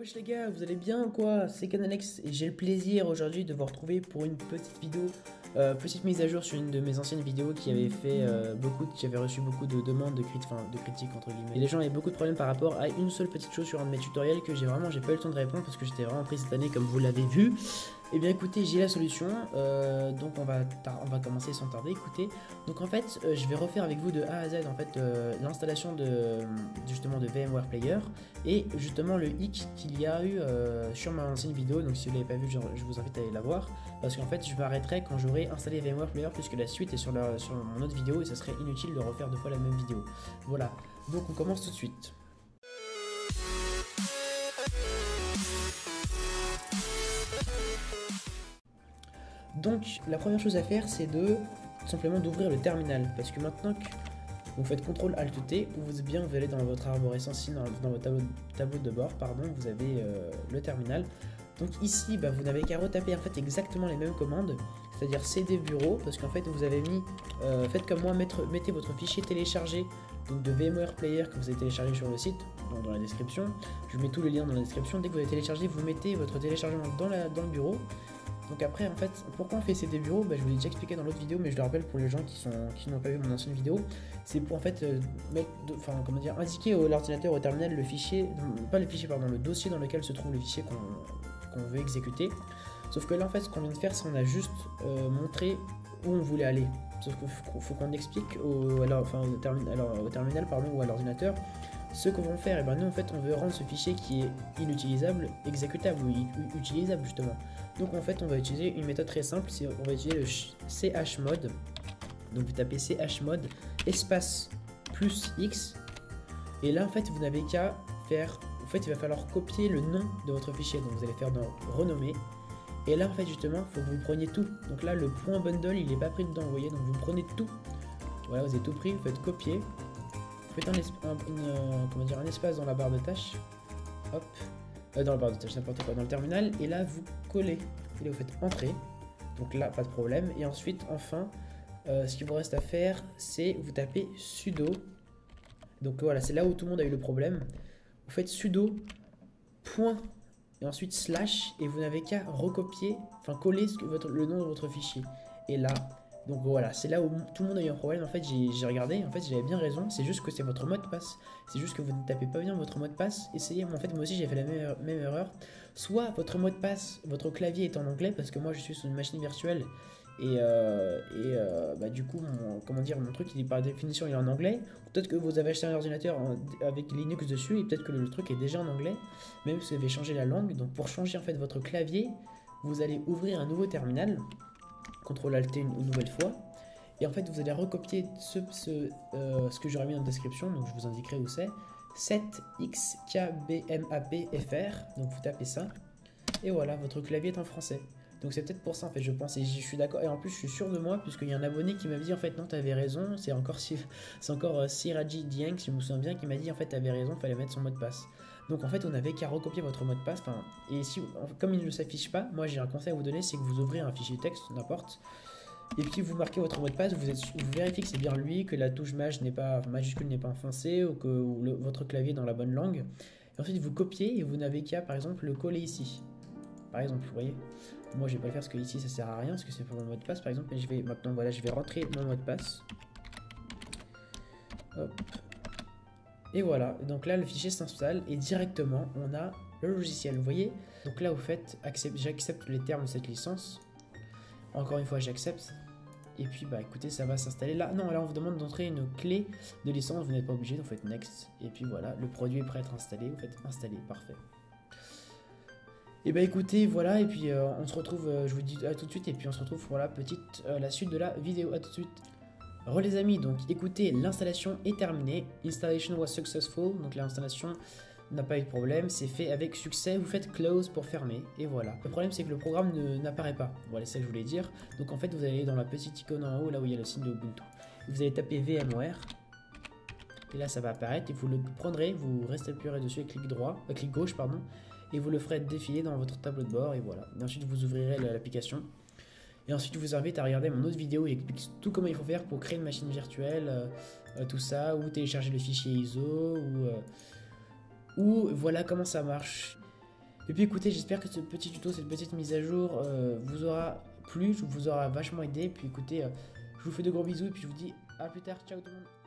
Wesh les gars, vous allez bien ou quoi? C'est Canalex et j'ai le plaisir aujourd'hui de vous retrouver pour une petite vidéo, petite mise à jour sur une de mes anciennes vidéos qui avait fait qui avait reçu beaucoup de demandes, de critiques entre guillemets. Et les gens avaient beaucoup de problèmes par rapport à une seule petite chose sur un de mes tutoriels que j'ai pas eu le temps de répondre parce que j'étais vraiment pris cette année comme vous l'avez vu. Et bien écoutez, j'ai la solution, donc on va commencer sans tarder, écoutez. Donc en fait, je vais refaire avec vous de A à Z en fait, l'installation de VMware Player et justement le hic qu'il y a eu sur ma ancienne vidéo. Donc si vous ne l'avez pas vu, je vous invite à aller la voir parce qu'en fait je m'arrêterai quand j'aurai installé VMware Player puisque la suite est sur mon autre vidéo et ça serait inutile de refaire deux fois la même vidéo. Voilà, donc on commence tout de suite. Donc la première chose à faire c'est tout simplement d'ouvrir le terminal parce que maintenant que vous faites CTRL ALT T, vous allez dans votre arborescence, dans votre tableau de bord, pardon, vous avez le terminal. Donc ici vous n'avez qu'à retaper en fait exactement les mêmes commandes, c'est-à-dire CD bureau parce qu'en fait vous avez mis, faites comme moi, mettez votre fichier téléchargé donc de VMware Player que vous avez téléchargé sur le site, donc dans la description, je mets tous les liens dans la description. Dès que vous avez téléchargé, vous mettez votre téléchargement dans le bureau. Donc après en fait, pourquoi on fait CD bureau, je vous l'ai déjà expliqué dans l'autre vidéo, mais je le rappelle pour les gens qui n'ont pas vu mon ancienne vidéo, c'est pour en fait indiquer à l'ordinateur, au terminal, le fichier, le dossier dans lequel se trouve le fichier qu'on veut exécuter. Sauf que là en fait, ce qu'on vient de faire, c'est on a juste montré où on voulait aller. Sauf qu'il faut qu'on explique au terminal pardon, ou à l'ordinateur ce qu'on va faire. Et bien nous en fait on veut rendre ce fichier qui est inutilisable exécutable ou utilisable justement. Donc en fait on va utiliser une méthode très simple, on va utiliser le chmod. Donc vous tapez chmod espace plus x et là en fait vous n'avez qu'à faire, en fait il va falloir copier le nom de votre fichier. Donc vous allez faire dans renommer et là en fait justement faut que vous preniez tout. Donc là le point bundle il n'est pas pris dedans, vous voyez, donc vous prenez tout. Voilà, vous avez tout pris, vous faites copier. Vous faites un espace dans la barre de tâches, hop, dans la barre de tâches, n'importe quoi, dans le terminal, et là vous collez, et là vous faites entrer, donc là pas de problème, et ensuite enfin, ce qu'il vous reste à faire, c'est vous tapez sudo, donc voilà, c'est là où tout le monde a eu le problème, vous faites sudo, point, et ensuite slash, et vous n'avez qu'à recopier, enfin coller le nom de votre fichier, et là, donc voilà, c'est là où tout le monde a eu un problème. En fait, j'ai regardé, en fait, j'avais bien raison. C'est juste que c'est votre mot de passe. C'est juste que vous ne tapez pas bien votre mot de passe. Essayez, en fait, moi aussi, j'ai fait la même erreur. Soit votre mot de passe, votre clavier est en anglais, parce que moi, je suis sur une machine virtuelle. Du coup, mon truc, il est par définition, il est en anglais. Peut-être que vous avez acheté un ordinateur avec Linux dessus, et peut-être que le truc est déjà en anglais, même si vous avez changé la langue. Donc, pour changer, en fait, votre clavier, vous allez ouvrir un nouveau terminal. CTRL ALT une nouvelle fois et en fait vous allez recopier ce que j'aurais mis en description, donc je vous indiquerai où c'est, setxkbmap fr, donc vous tapez ça et voilà, votre clavier est en français. Donc c'est peut-être pour ça en fait, je pense, et je suis d'accord, et en plus je suis sûr de moi puisqu'il y a un abonné qui m'a dit en fait non t'avais raison, c'est encore Siraji Dieng si je me souviens bien, qui m'a dit en fait t'avais raison, fallait mettre son mot de passe. Donc en fait on n'avait qu'à recopier votre mot de passe, et si, comme il ne s'affiche pas, moi j'ai un conseil à vous donner, c'est que vous ouvrez un fichier texte, n'importe, et puis vous marquez votre mot de passe, vous vérifiez que c'est bien lui, que la touche majuscule n'est pas enfoncée, ou que votre clavier est dans la bonne langue, et ensuite vous copiez et vous n'avez qu'à par exemple le coller ici. Par exemple, vous voyez, moi je vais pas le faire parce que ici ça sert à rien parce que c'est pour mon mot de passe par exemple, mais je vais maintenant, voilà, je vais rentrer mon mot de passe. Hop. Et voilà, donc là le fichier s'installe et directement on a le logiciel, vous voyez. Donc là vous faites j'accepte les termes de cette licence. Encore une fois, j'accepte. Et puis écoutez, ça va s'installer là. Non, là on vous demande d'entrer une clé de licence, vous n'êtes pas obligé, donc vous faites next. Et puis voilà, le produit est prêt à être installé, vous faites installer, parfait. Et écoutez, voilà, et puis on se retrouve, je vous dis à tout de suite, et puis on se retrouve pour la suite de la vidéo, à tout de suite. Re les amis, donc écoutez, l'installation est terminée, installation was successful, donc l'installation n'a pas eu de problème, c'est fait avec succès, vous faites close pour fermer, et voilà. Le problème c'est que le programme n'apparaît pas, voilà c'est ça que je voulais dire, donc en fait vous allez dans la petite icône en haut, là où il y a le signe de Ubuntu, vous allez taper VMware, et là ça va apparaître, et vous le prendrez, vous restez appuyé dessus et clic gauche, pardon, et vous le ferez défiler dans votre tableau de bord, et voilà. Et ensuite vous ouvrirez l'application, et ensuite je vous invite à regarder mon autre vidéo où il explique tout comment il faut faire pour créer une machine virtuelle, tout ça, ou télécharger le fichier ISO, ou voilà comment ça marche. Et puis écoutez, j'espère que ce petit tuto, cette petite mise à jour vous aura plu, vous aura vachement aidé. Puis écoutez, je vous fais de gros bisous et puis je vous dis à plus tard. Ciao tout le monde.